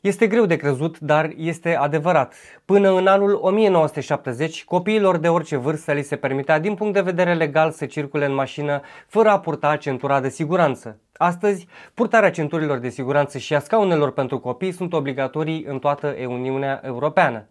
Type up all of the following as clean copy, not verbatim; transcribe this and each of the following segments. Este greu de crezut, dar este adevărat. Până în anul 1970, copiilor de orice vârstă li se permitea din punct de vedere legal să circule în mașină fără a purta centura de siguranță. Astăzi, purtarea centurilor de siguranță și a scaunelor pentru copii sunt obligatorii în toată Uniunea Europeană.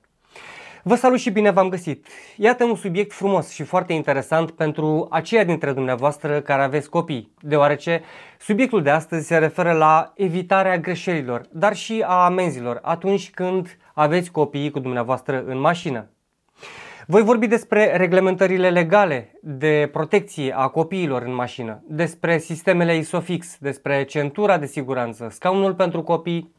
Vă salut și bine v-am găsit! Iată un subiect frumos și foarte interesant pentru aceia dintre dumneavoastră care aveți copii, deoarece subiectul de astăzi se referă la evitarea greșelilor, dar și a amenzilor atunci când aveți copiii cu dumneavoastră în mașină. Voi vorbi despre reglementările legale de protecție a copiilor în mașină, despre sistemele ISOFIX, despre centura de siguranță, scaunul pentru copii,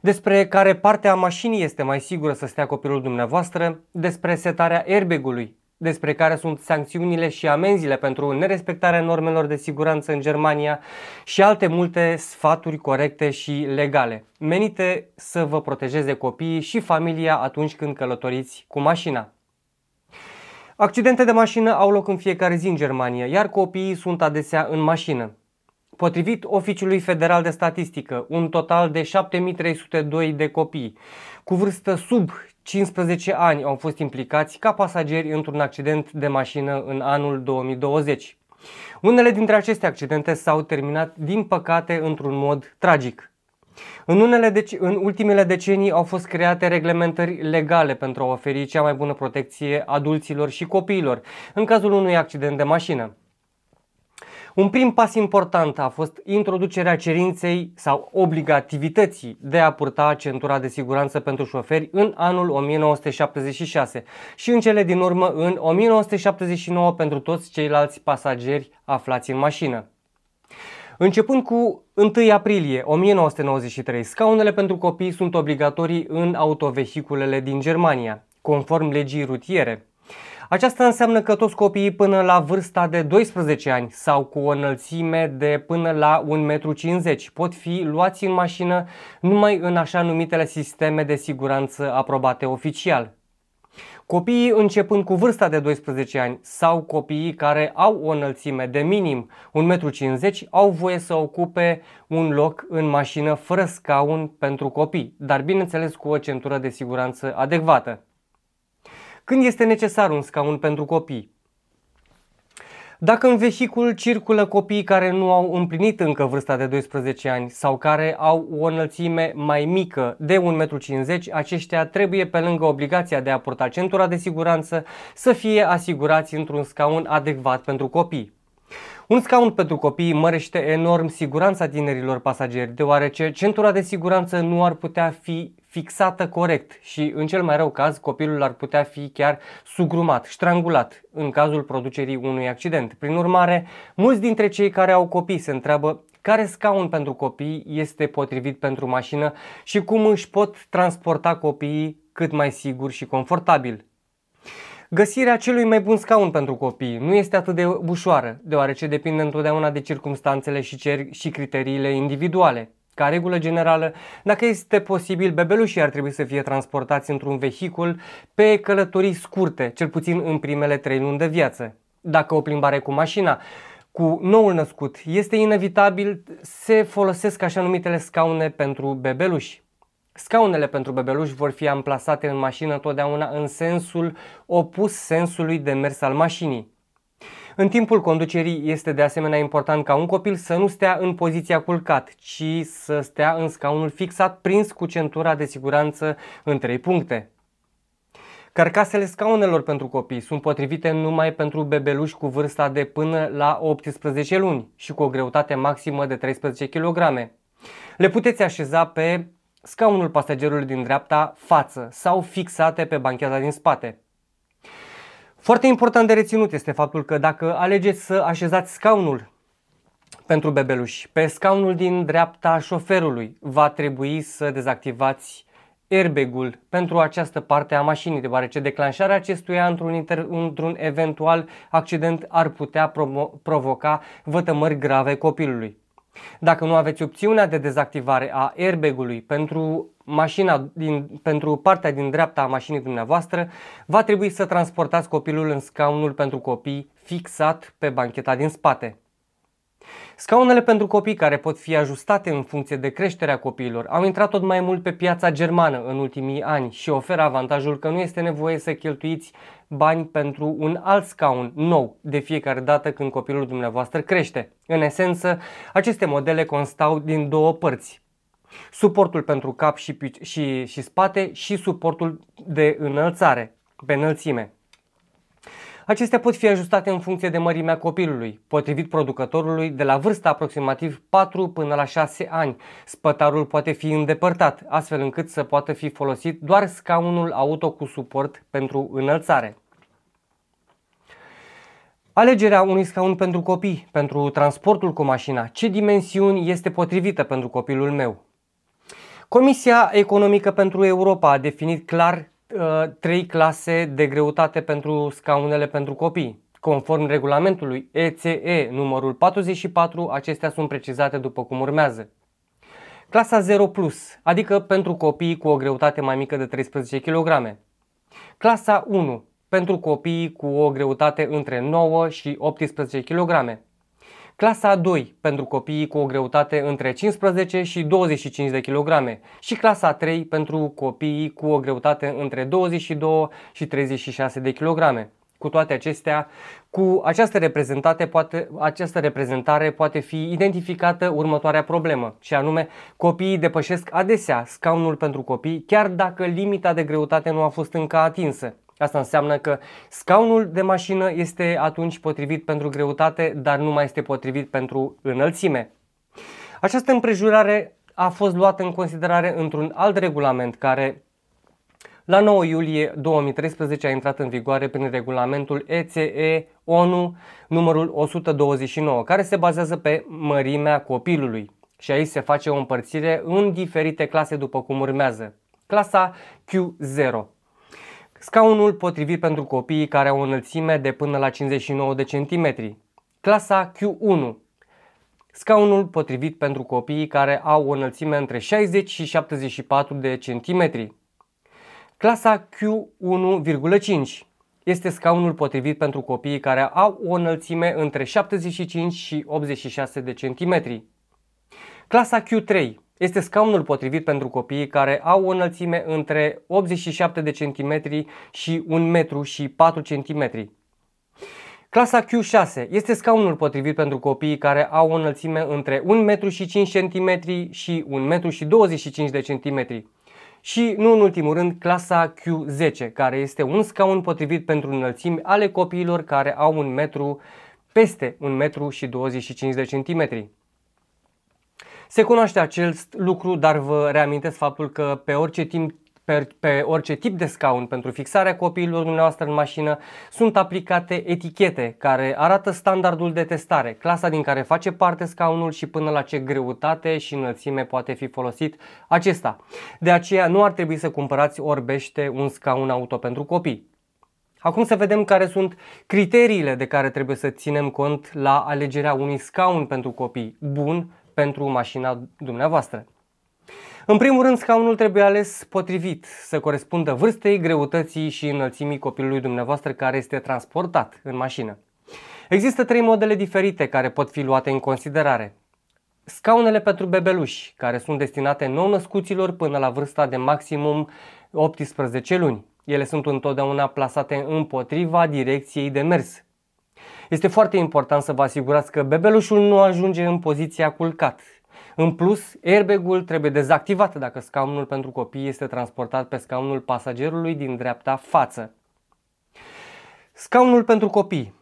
despre care parte a mașinii este mai sigură să stea copilul dumneavoastră, despre setarea airbag-ului, despre care sunt sancțiunile și amenziile pentru nerespectarea normelor de siguranță în Germania și alte multe sfaturi corecte și legale, menite să vă protejeze copiii și familia atunci când călătoriți cu mașina. Accidente de mașină au loc în fiecare zi în Germania, iar copiii sunt adesea în mașină. Potrivit Oficiului Federal de Statistică, un total de 7302 de copii cu vârstă sub 15 ani au fost implicați ca pasageri într-un accident de mașină în anul 2020. Unele dintre aceste accidente s-au terminat, din păcate, într-un mod tragic. În ultimele decenii au fost create reglementări legale pentru a oferi cea mai bună protecție adulților și copiilor în cazul unui accident de mașină. Un prim pas important a fost introducerea cerinței sau obligativității de a purta centura de siguranță pentru șoferi în anul 1976 și în cele din urmă în 1979 pentru toți ceilalți pasageri aflați în mașină. Începând cu 1 aprilie 1993, scaunele pentru copii sunt obligatorii în autovehiculele din Germania, conform legii rutiere. Aceasta înseamnă că toți copiii până la vârsta de 12 ani sau cu o înălțime de până la 1,50 m pot fi luați în mașină numai în așa numitele sisteme de siguranță aprobate oficial. Copiii începând cu vârsta de 12 ani sau copiii care au o înălțime de minim 1,50 m au voie să ocupe un loc în mașină fără scaun pentru copii, dar bineînțeles cu o centură de siguranță adecvată. Când este necesar un scaun pentru copii? Dacă în vehicul circulă copiii care nu au împlinit încă vârsta de 12 ani sau care au o înălțime mai mică de 1,50 m, aceștia trebuie, pe lângă obligația de a purta centura de siguranță, să fie asigurați într-un scaun adecvat pentru copii. Un scaun pentru copii mărește enorm siguranța tinerilor pasageri, deoarece centura de siguranță nu ar putea fi fixată corect și, în cel mai rău caz, copilul ar putea fi chiar sugrumat, ștrangulat, în cazul producerii unui accident. Prin urmare, mulți dintre cei care au copii se întreabă care scaun pentru copii este potrivit pentru mașină și cum își pot transporta copiii cât mai sigur și confortabil. Găsirea celui mai bun scaun pentru copii nu este atât de ușoară, deoarece depinde întotdeauna de circumstanțele și criteriile individuale. Ca regulă generală, dacă este posibil, bebelușii ar trebui să fie transportați într-un vehicul pe călătorii scurte, cel puțin în primele 3 luni de viață. Dacă o plimbare cu mașina cu noul născut este inevitabil, se folosesc așa numitele scaune pentru bebeluși. Scaunele pentru bebeluși vor fi amplasate în mașină totdeauna în sensul opus sensului de mers al mașinii. În timpul conducerii este de asemenea important ca un copil să nu stea în poziția culcat, ci să stea în scaunul fixat prins cu centura de siguranță în 3 puncte. Carcasele scaunelor pentru copii sunt potrivite numai pentru bebeluși cu vârsta de până la 18 luni și cu o greutate maximă de 13 kg. Le puteți așeza pe scaunul pasagerului din dreapta față sau fixate pe bancheta din spate. Foarte important de reținut este faptul că dacă alegeți să așezați scaunul pentru bebeluși pe scaunul din dreapta șoferului, va trebui să dezactivați airbag-ul pentru această parte a mașinii, deoarece declanșarea acestuia într-un eventual accident ar putea provoca vătămări grave copilului. Dacă nu aveți opțiunea de dezactivare a airbag-ului pentru partea din dreapta a mașinii dumneavoastră, va trebui să transportați copilul în scaunul pentru copii fixat pe bancheta din spate. Scaunele pentru copii, care pot fi ajustate în funcție de creșterea copiilor, au intrat tot mai mult pe piața germană în ultimii ani și oferă avantajul că nu este nevoie să cheltuiți bani pentru un alt scaun nou de fiecare dată când copilul dumneavoastră crește. În esență, aceste modele constau din două părți: suportul pentru cap și spate și suportul de înălțare, pe înălțime. Acestea pot fi ajustate în funcție de mărimea copilului, potrivit producătorului, de la vârsta aproximativ 4 până la 6 ani. Spătarul poate fi îndepărtat, astfel încât să poată fi folosit doar scaunul auto cu suport pentru înălțare. Alegerea unui scaun pentru copii, pentru transportul cu mașina, ce dimensiuni este potrivită pentru copilul meu? Comisia Economică pentru Europa a definit clar 3 clase de greutate pentru scaunele pentru copii. Conform regulamentului ECE numărul 44, acestea sunt precizate după cum urmează. Clasa 0+, adică pentru copiii cu o greutate mai mică de 13 kg. Clasa 1, pentru copiii cu o greutate între 9 și 18 kg. Clasa 2, pentru copiii cu o greutate între 15 și 25 de kg. Și clasa 3, pentru copiii cu o greutate între 22 și 36 de kg. Cu toate acestea, cu această reprezentare poate fi identificată următoarea problemă, și anume, copiii depășesc adesea scaunul pentru copii chiar dacă limita de greutate nu a fost încă atinsă. Asta înseamnă că scaunul de mașină este atunci potrivit pentru greutate, dar nu mai este potrivit pentru înălțime. Această împrejurare a fost luată în considerare într-un alt regulament care la 9 iulie 2013 a intrat în vigoare prin regulamentul ECE ONU numărul 129, care se bazează pe mărimea copilului, și aici se face o împărțire în diferite clase după cum urmează. Clasa Q0, scaunul potrivit pentru copiii care au o înălțime de până la 59 de centimetri. Clasa Q1, scaunul potrivit pentru copiii care au o înălțime între 60 și 74 de centimetri. Clasa Q1,5 este scaunul potrivit pentru copiii care au o înălțime între 75 și 86 de centimetri. Clasa Q3 este scaunul potrivit pentru copiii care au o înălțime între 87 de centimetri și 1,04 m. Clasa Q6 este scaunul potrivit pentru copiii care au o înălțime între 1,05 m și 1,25 m. Și nu în ultimul rând, clasa Q10, care este un scaun potrivit pentru înălțimi ale copiilor care au un metru, peste 1,25 m. Se cunoaște acest lucru, dar vă reamintesc faptul că pe orice tip de scaun pentru fixarea copiilor dumneavoastră în mașină sunt aplicate etichete care arată standardul de testare, clasa din care face parte scaunul și până la ce greutate și înălțime poate fi folosit acesta. De aceea nu ar trebui să cumpărați orbește un scaun auto pentru copii. Acum să vedem care sunt criteriile de care trebuie să ținem cont la alegerea unui scaun pentru copii bun pentru mașina dumneavoastră. În primul rând, scaunul trebuie ales potrivit, să corespundă vârstei, greutății și înălțimii copilului dumneavoastră care este transportat în mașină. Există 3 modele diferite care pot fi luate în considerare. Scaunele pentru bebeluși, care sunt destinate nou-născuților până la vârsta de maximum 18 luni. Ele sunt întotdeauna plasate împotriva direcției de mers. Este foarte important să vă asigurați că bebelușul nu ajunge în poziția culcat. În plus, airbag-ul trebuie dezactivat dacă scaunul pentru copii este transportat pe scaunul pasagerului din dreapta față. Scaunul pentru copii.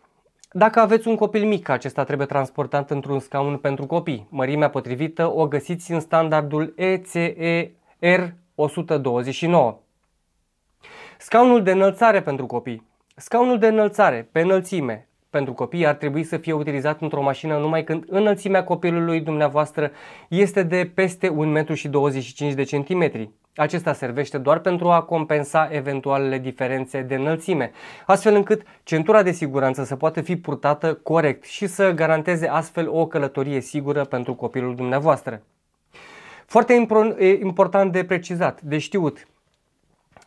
Dacă aveți un copil mic, acesta trebuie transportat într-un scaun pentru copii. Mărimea potrivită o găsiți în standardul ECE R129. Scaunul de înălțare pentru copii. Scaunul de înălțare pe înălțime pentru copii ar trebui să fie utilizat într-o mașină numai când înălțimea copilului dumneavoastră este de peste 1,25 m. Acesta servește doar pentru a compensa eventualele diferențe de înălțime, astfel încât centura de siguranță să poată fi purtată corect și să garanteze astfel o călătorie sigură pentru copilul dumneavoastră. Foarte important de precizat, de știut,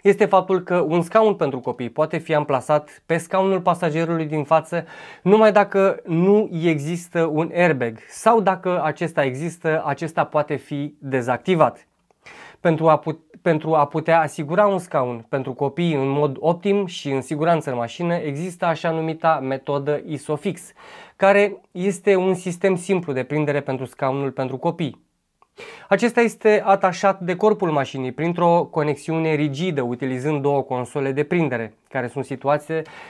este faptul că un scaun pentru copii poate fi amplasat pe scaunul pasagerului din față numai dacă nu există un airbag sau dacă acesta există, acesta poate fi dezactivat. Pentru a putea asigura un scaun pentru copii în mod optim și în siguranță în mașină, există așa numita metodă ISOFIX, care este un sistem simplu de prindere pentru scaunul pentru copii. Acesta este atașat de corpul mașinii printr-o conexiune rigidă, utilizând două console de prindere, care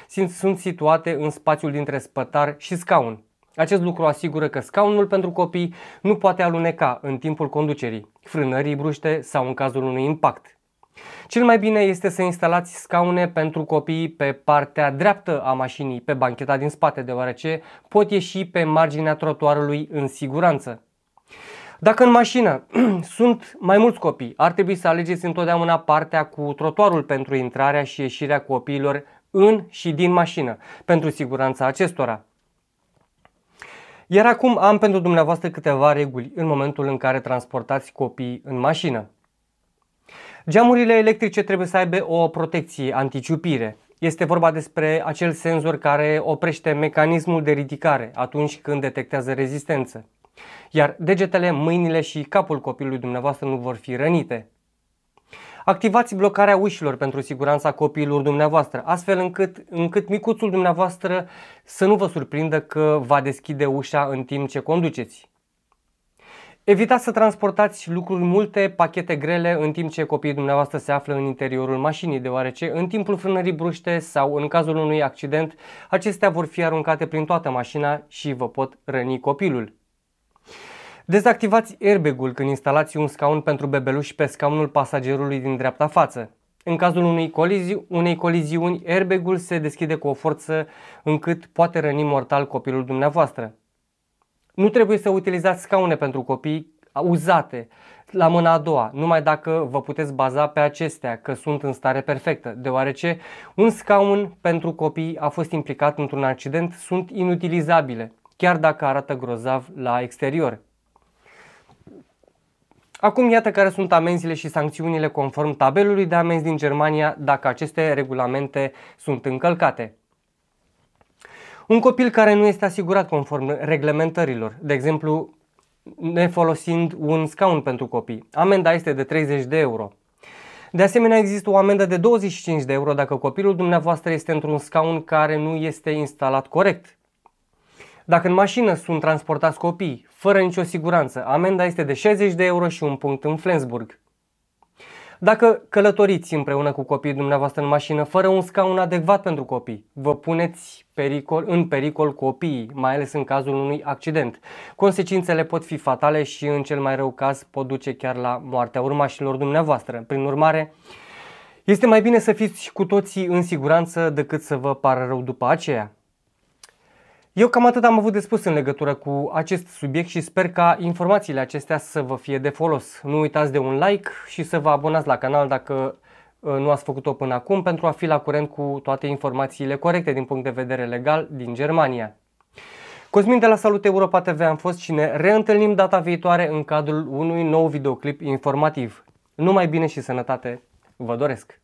sunt situate în spațiul dintre spătar și scaun. Acest lucru asigură că scaunul pentru copii nu poate aluneca în timpul conducerii, frânării bruște sau în cazul unui impact. Cel mai bine este să instalați scaune pentru copii pe partea dreaptă a mașinii, pe bancheta din spate, deoarece pot ieși pe marginea trotuarului în siguranță. Dacă în mașină sunt mai mulți copii, ar trebui să alegeți întotdeauna partea cu trotuarul pentru intrarea și ieșirea copiilor în și din mașină, pentru siguranța acestora. Iar acum am pentru dumneavoastră câteva reguli în momentul în care transportați copiii în mașină. Geamurile electrice trebuie să aibă o protecție anticiupire. Este vorba despre acel senzor care oprește mecanismul de ridicare atunci când detectează rezistență. Iar degetele, mâinile și capul copilului dumneavoastră nu vor fi rănite. Activați blocarea ușilor pentru siguranța copiilor dumneavoastră, astfel încât micuțul dumneavoastră să nu vă surprindă că va deschide ușa în timp ce conduceți. Evitați să transportați lucruri multe, pachete grele, în timp ce copiii dumneavoastră se află în interiorul mașinii, deoarece în timpul frânării bruște sau în cazul unui accident, acestea vor fi aruncate prin toată mașina și vă pot răni copilul. Dezactivați airbag-ul când instalați un scaun pentru bebeluși pe scaunul pasagerului din dreapta față. În cazul unei coliziuni, airbag-ul se deschide cu o forță încât poate răni mortal copilul dumneavoastră. Nu trebuie să utilizați scaune pentru copii uzate la mâna a doua, numai dacă vă puteți baza pe acestea că sunt în stare perfectă, deoarece un scaun pentru copii a fost implicat într-un accident, sunt inutilizabile, chiar dacă arată grozav la exterior. Acum iată care sunt amenziile și sancțiunile conform tabelului de amenzi din Germania dacă aceste regulamente sunt încălcate. Un copil care nu este asigurat conform reglementărilor, de exemplu nefolosind un scaun pentru copii, amenda este de 30 de euro. De asemenea, există o amendă de 25 de euro dacă copilul dumneavoastră este într-un scaun care nu este instalat corect. Dacă în mașină sunt transportați copii, fără nicio siguranță, amenda este de 60 de euro și un punct în Flensburg. Dacă călătoriți împreună cu copiii dumneavoastră în mașină fără un scaun adecvat pentru copii, vă puneți în pericol copiii, mai ales în cazul unui accident. Consecințele pot fi fatale și în cel mai rău caz pot duce chiar la moartea urmașilor dumneavoastră. Prin urmare, este mai bine să fiți cu toții în siguranță decât să vă pară rău după aceea. Eu cam atât am avut de spus în legătură cu acest subiect și sper ca informațiile acestea să vă fie de folos. Nu uitați de un like și să vă abonați la canal dacă nu ați făcut-o până acum pentru a fi la curent cu toate informațiile corecte din punct de vedere legal din Germania. Cosmin de la Salut Europa TV am fost și ne reîntâlnim data viitoare în cadrul unui nou videoclip informativ. Numai bine și sănătate vă doresc!